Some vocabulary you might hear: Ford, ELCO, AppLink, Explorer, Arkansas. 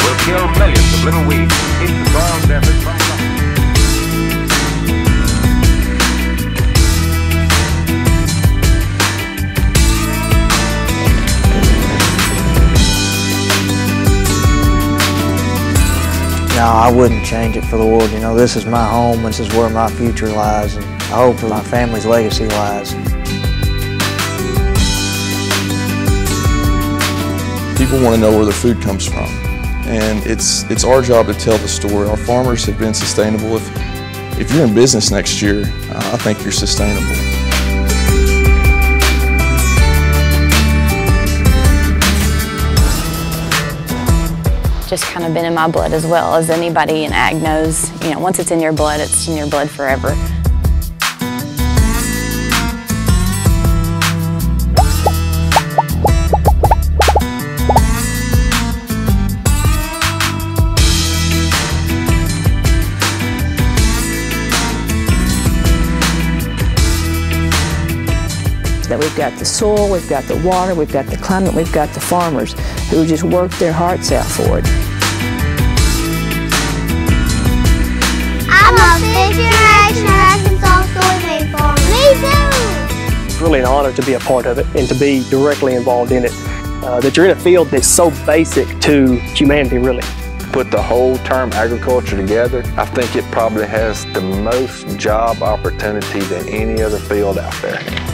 will kill millions of little weeds, keep the ground desert from summer. No, I wouldn't change it for the world. You know, this is my home, this is where my future lies, and I hope my family's legacy lies. People want to know where their food comes from, and it's our job to tell the story. Our farmers have been sustainable. If you're in business next year, I think you're sustainable. Just kind of been in my blood, as well as anybody in ag knows. You know, once it's in your blood forever. That we've got the soil, we've got the water, we've got the climate, we've got the farmers who just work their hearts out for it. I'm a big generation Arkansas soybean farmer. Me too! It's really an honor to be a part of it and to be directly involved in it. That you're in a field that's so basic to humanity, really. Put the whole term agriculture together, I think it probably has the most job opportunity than any other field out there.